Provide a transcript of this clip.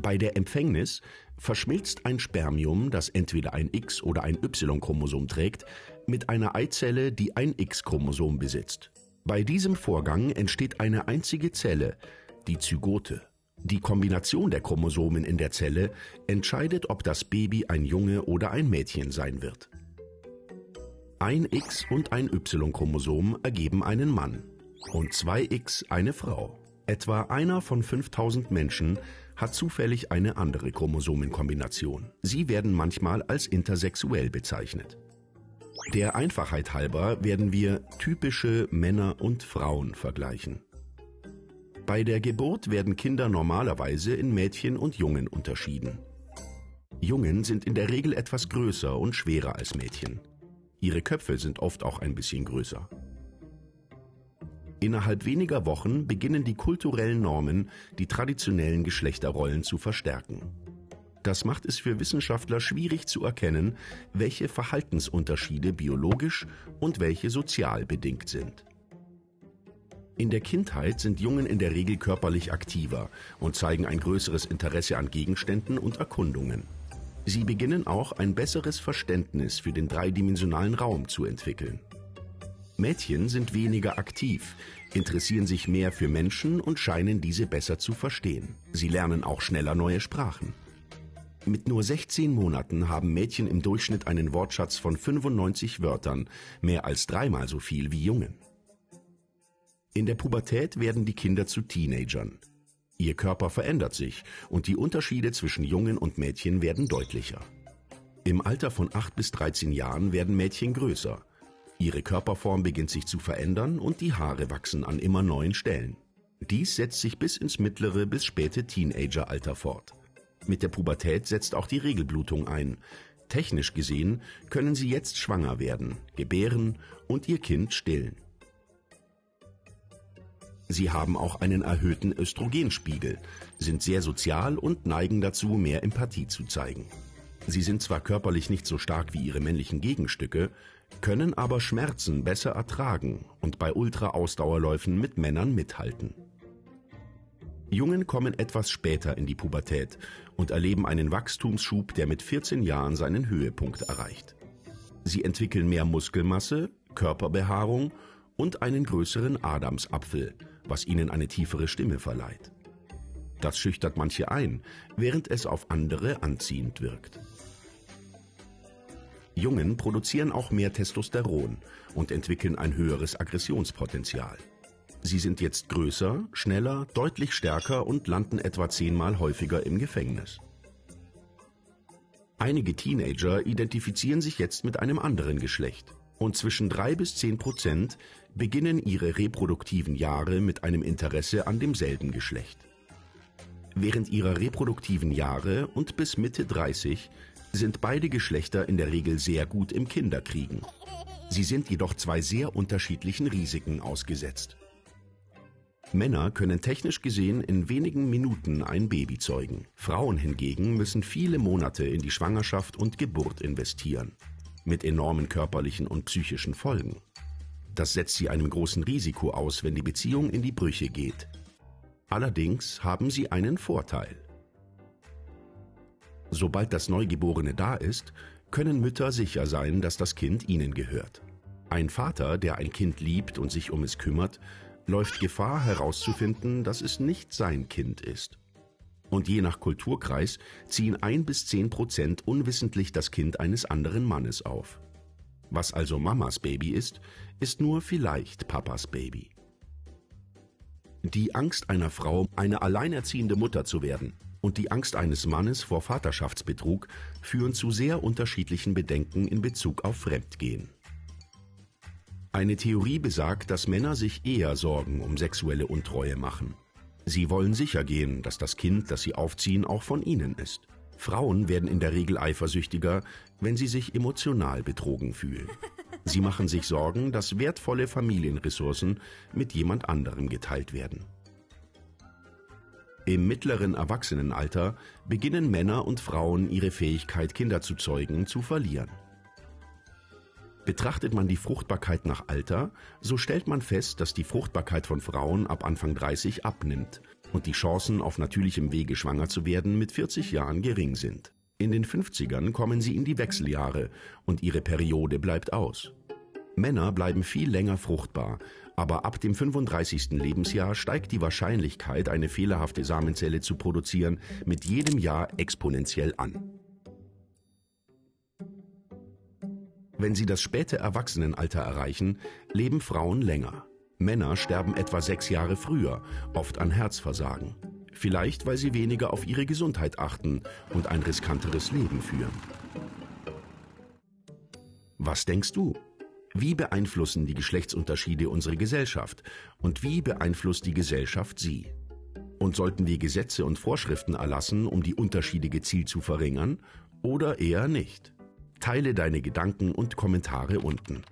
Bei der Empfängnis verschmilzt ein Spermium, das entweder ein X- oder ein Y-Chromosom trägt, mit einer Eizelle, die ein X-Chromosom besitzt. Bei diesem Vorgang entsteht eine einzige Zelle, die Zygote. Die Kombination der Chromosomen in der Zelle entscheidet, ob das Baby ein Junge oder ein Mädchen sein wird. Ein X- und ein Y-Chromosom ergeben einen Mann und 2X eine Frau. Etwa einer von 5000 Menschen hat zufällig eine andere Chromosomenkombination. Sie werden manchmal als intersexuell bezeichnet. Der Einfachheit halber werden wir typische Männer und Frauen vergleichen. Bei der Geburt werden Kinder normalerweise in Mädchen und Jungen unterschieden. Jungen sind in der Regel etwas größer und schwerer als Mädchen. Ihre Köpfe sind oft auch ein bisschen größer. Innerhalb weniger Wochen beginnen die kulturellen Normen, die traditionellen Geschlechterrollen zu verstärken. Das macht es für Wissenschaftler schwierig zu erkennen, welche Verhaltensunterschiede biologisch und welche sozial bedingt sind. In der Kindheit sind Jungen in der Regel körperlich aktiver und zeigen ein größeres Interesse an Gegenständen und Erkundungen. Sie beginnen auch ein besseres Verständnis für den dreidimensionalen Raum zu entwickeln. Mädchen sind weniger aktiv, interessieren sich mehr für Menschen und scheinen diese besser zu verstehen. Sie lernen auch schneller neue Sprachen. Mit nur 16 Monaten haben Mädchen im Durchschnitt einen Wortschatz von 95 Wörtern, mehr als dreimal so viel wie Jungen. In der Pubertät werden die Kinder zu Teenagern. Ihr Körper verändert sich und die Unterschiede zwischen Jungen und Mädchen werden deutlicher. Im Alter von 8 bis 13 Jahren werden Mädchen größer. Ihre Körperform beginnt sich zu verändern und die Haare wachsen an immer neuen Stellen. Dies setzt sich bis ins mittlere bis späte Teenageralter fort. Mit der Pubertät setzt auch die Regelblutung ein. Technisch gesehen können sie jetzt schwanger werden, gebären und ihr Kind stillen. Sie haben auch einen erhöhten Östrogenspiegel, sind sehr sozial und neigen dazu, mehr Empathie zu zeigen. Sie sind zwar körperlich nicht so stark wie ihre männlichen Gegenstücke, können aber Schmerzen besser ertragen und bei Ultra-Ausdauerläufen mit Männern mithalten. Jungen kommen etwas später in die Pubertät und erleben einen Wachstumsschub, der mit 14 Jahren seinen Höhepunkt erreicht. Sie entwickeln mehr Muskelmasse, Körperbehaarung und einen größeren Adamsapfel, was ihnen eine tiefere Stimme verleiht. Das schüchtert manche ein, während es auf andere anziehend wirkt. Jungen produzieren auch mehr Testosteron und entwickeln ein höheres Aggressionspotenzial. Sie sind jetzt größer, schneller, deutlich stärker und landen etwa 10-mal häufiger im Gefängnis. Einige Teenager identifizieren sich jetzt mit einem anderen Geschlecht und zwischen 3 bis 10% beginnen ihre reproduktiven Jahre mit einem Interesse an demselben Geschlecht. Während ihrer reproduktiven Jahre und bis Mitte 30 sind beide Geschlechter in der Regel sehr gut im Kinderkriegen. Sie sind jedoch zwei sehr unterschiedlichen Risiken ausgesetzt. Männer können technisch gesehen in wenigen Minuten ein Baby zeugen. Frauen hingegen müssen viele Monate in die Schwangerschaft und Geburt investieren, mit enormen körperlichen und psychischen Folgen. Das setzt sie einem großen Risiko aus, wenn die Beziehung in die Brüche geht. Allerdings haben sie einen Vorteil. Sobald das Neugeborene da ist, können Mütter sicher sein, dass das Kind ihnen gehört. Ein Vater, der ein Kind liebt und sich um es kümmert, läuft Gefahr herauszufinden, dass es nicht sein Kind ist. Und je nach Kulturkreis ziehen 1 bis 10% unwissentlich das Kind eines anderen Mannes auf. Was also Mamas Baby ist nur vielleicht Papas Baby. Die Angst einer Frau, eine alleinerziehende Mutter zu werden, und die Angst eines Mannes vor Vaterschaftsbetrug führen zu sehr unterschiedlichen Bedenken in Bezug auf Fremdgehen. Eine Theorie besagt, dass Männer sich eher Sorgen um sexuelle Untreue machen. Sie wollen sicher gehen, dass das Kind, das sie aufziehen, auch von ihnen ist. Frauen werden in der Regel eifersüchtiger, wenn sie sich emotional betrogen fühlen. Sie machen sich Sorgen, dass wertvolle Familienressourcen mit jemand anderem geteilt werden. Im mittleren Erwachsenenalter beginnen Männer und Frauen ihre Fähigkeit, Kinder zu zeugen, zu verlieren. Betrachtet man die Fruchtbarkeit nach Alter, so stellt man fest, dass die Fruchtbarkeit von Frauen ab Anfang 30 abnimmt und die Chancen, auf natürlichem Wege schwanger zu werden, mit 40 Jahren gering sind. In den 50ern kommen sie in die Wechseljahre und ihre Periode bleibt aus. Männer bleiben viel länger fruchtbar, aber ab dem 35. Lebensjahr steigt die Wahrscheinlichkeit, eine fehlerhafte Samenzelle zu produzieren, mit jedem Jahr exponentiell an. Wenn sie das späte Erwachsenenalter erreichen, leben Frauen länger. Männer sterben etwa 6 Jahre früher, oft an Herzversagen. Vielleicht, weil sie weniger auf ihre Gesundheit achten und ein riskanteres Leben führen. Was denkst du? Wie beeinflussen die Geschlechtsunterschiede unsere Gesellschaft? Und wie beeinflusst die Gesellschaft sie? Und sollten wir Gesetze und Vorschriften erlassen, um die Unterschiede gezielt zu verringern? Oder eher nicht? Teile deine Gedanken und Kommentare unten.